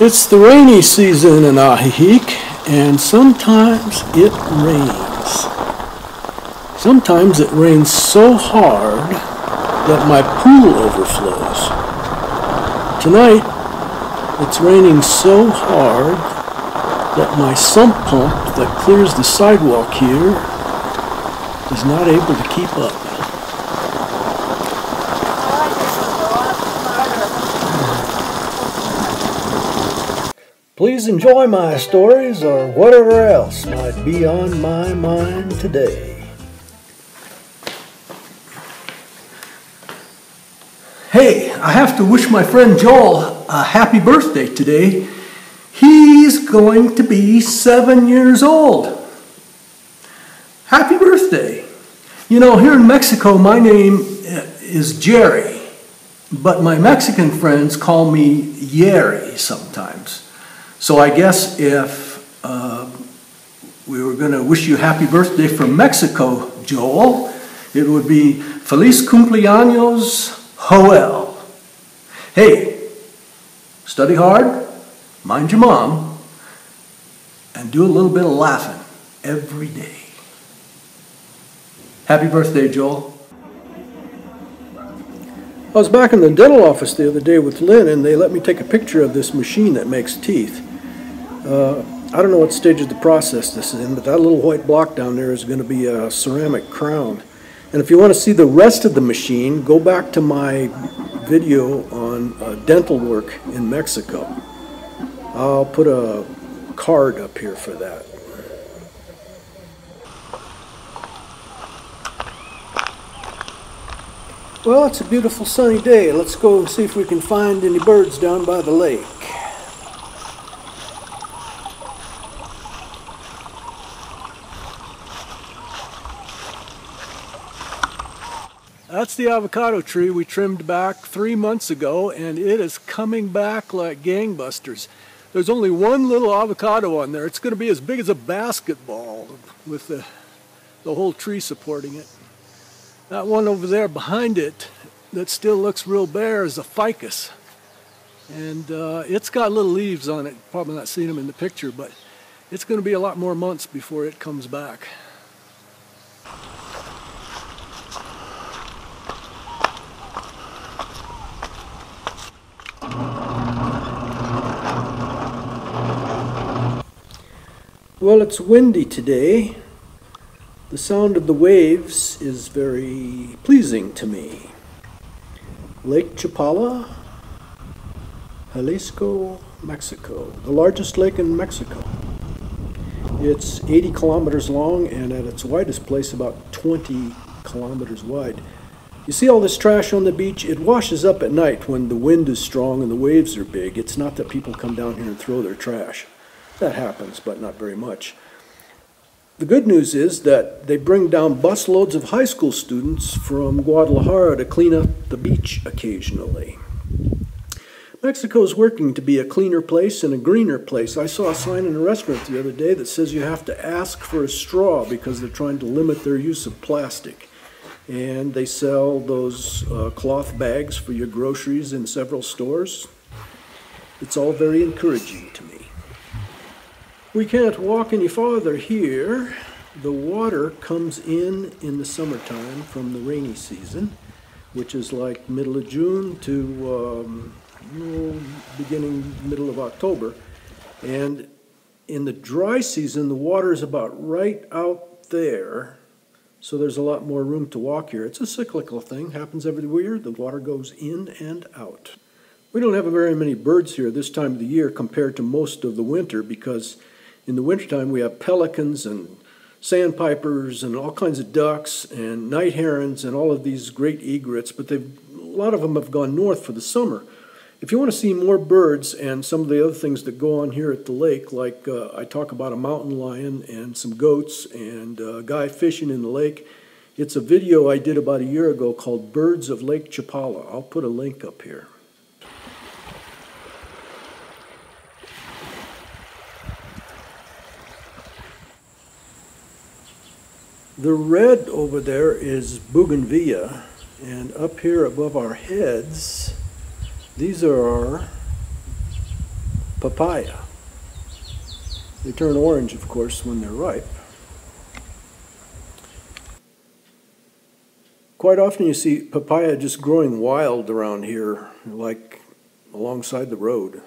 It's the rainy season in Ajijic, and sometimes it rains. Sometimes it rains so hard that my pool overflows. Tonight, it's raining so hard that my sump pump that clears the sidewalk here is not able to keep up. Please enjoy my stories or whatever else might be on my mind today. Hey, I have to wish my friend Joel a happy birthday today. He's going to be 7 years old. Happy birthday. You know, here in Mexico, my name is Jerry, but my Mexican friends call me Yeri sometimes. So I guess if we were going to wish you happy birthday from Mexico, Joel, it would be Feliz Cumpleaños, Joel. Hey, study hard, mind your mom, and do a little bit of laughing every day. Happy birthday, Joel. I was back in the dental office the other day with Lynn, and they let me take a picture of this machine that makes teeth. I don't know what stage of the process this is in, but that little white block down there is going to be a ceramic crown. And if you want to see the rest of the machine, go back to my video on dental work in Mexico. I'll put a card up here for that. Well, it's a beautiful sunny day. Let's go and see if we can find any birds down by the lake. That's the avocado tree we trimmed back 3 months ago, and it is coming back like gangbusters. There's only one little avocado on there. It's going to be as big as a basketball with the whole tree supporting it. That one over there behind it that still looks real bare is a ficus. And it's got little leaves on it. Probably not seen them in the picture, but it's going to be a lot more months before it comes back. Well, it's windy today. The sound of the waves is very pleasing to me. Lake Chapala, Jalisco, Mexico. The largest lake in Mexico. It's 80 kilometers long, and at its widest place about 20 kilometers wide. You see all this trash on the beach? It washes up at night when the wind is strong and the waves are big. It's not that people come down here and throw their trash. That happens, but not very much. The good news is that they bring down busloads of high school students from Guadalajara to clean up the beach occasionally. Mexico is working to be a cleaner place and a greener place. I saw a sign in a restaurant the other day that says you have to ask for a straw because they're trying to limit their use of plastic. And they sell those cloth bags for your groceries in several stores. It's all very encouraging to me. We can't walk any farther here. The water comes in the summertime from the rainy season, which is like middle of June to middle of October. And in the dry season, the water is about right out there. So there's a lot more room to walk here. It's a cyclical thing, happens everywhere. The water goes in and out. We don't have very many birds here this time of the year compared to most of the winter, because in the wintertime, we have pelicans and sandpipers and all kinds of ducks and night herons and all of these great egrets, but a lot of them have gone north for the summer. If you want to see more birds and some of the other things that go on here at the lake, like I talk about a mountain lion and some goats and a guy fishing in the lake, it's a video I did about a year ago called Birds of Lake Chapala. I'll put a link up here. The red over there is bougainvillea, and up here above our heads, these are our papaya. They turn orange, of course, when they're ripe. Quite often you see papaya just growing wild around here, like alongside the road.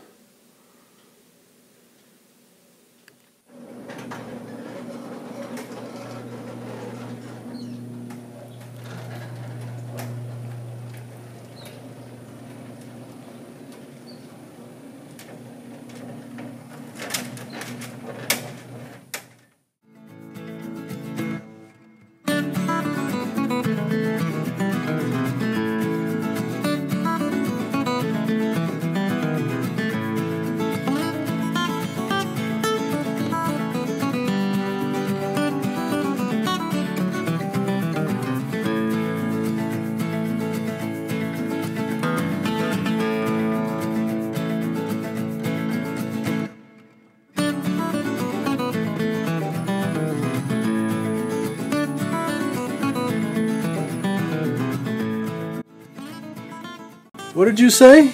What did you say?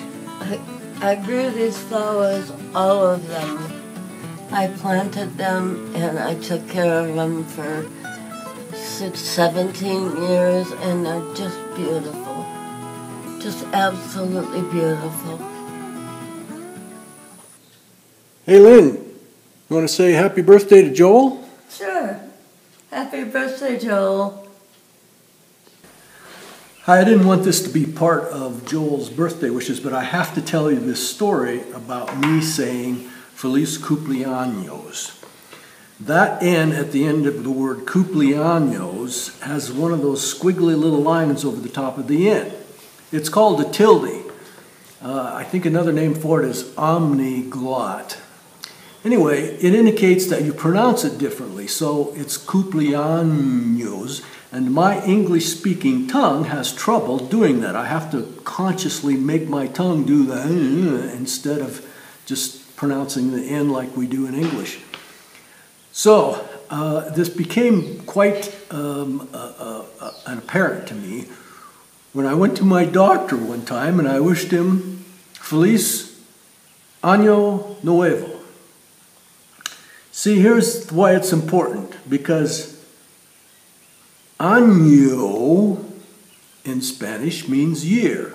I grew these flowers, all of them. I planted them and I took care of them for 17 years, and they're just beautiful. Just absolutely beautiful. Hey Lynn, you want to say happy birthday to Joel? Sure. Happy birthday, Joel. I didn't want this to be part of Joel's birthday wishes, but I have to tell you this story about me saying Feliz Cumpleaños. That N at the end of the word cumpleaños has one of those squiggly little lines over the top of the N. It's called a tilde. I think another name for it is omniglot. Anyway, it indicates that you pronounce it differently, so it's cumpleaños. And my English-speaking tongue has trouble doing that. I have to consciously make my tongue do the instead of just pronouncing the N like we do in English. So this became quite apparent to me when I went to my doctor one time and I wished him Feliz Año Nuevo. See, here's why it's important, because Año in Spanish means year,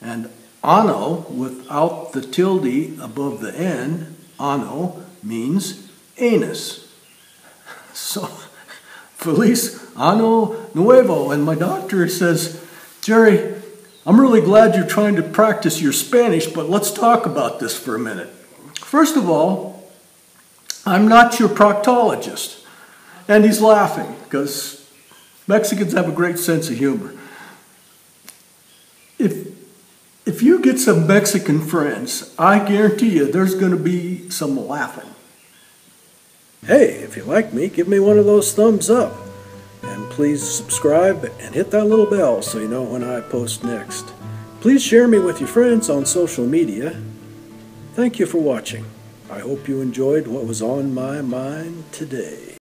and ano, without the tilde above the N, ano means anus. So, Feliz Año Nuevo, and my doctor says, Jerry, I'm really glad you're trying to practice your Spanish, but let's talk about this for a minute. First of all, I'm not your proctologist, and he's laughing because Mexicans have a great sense of humor. If you get some Mexican friends, I guarantee you there's going to be some laughing. Hey, if you like me, give me one of those thumbs up. And please subscribe and hit that little bell so you know when I post next. Please share me with your friends on social media. Thank you for watching. I hope you enjoyed what was on my mind today.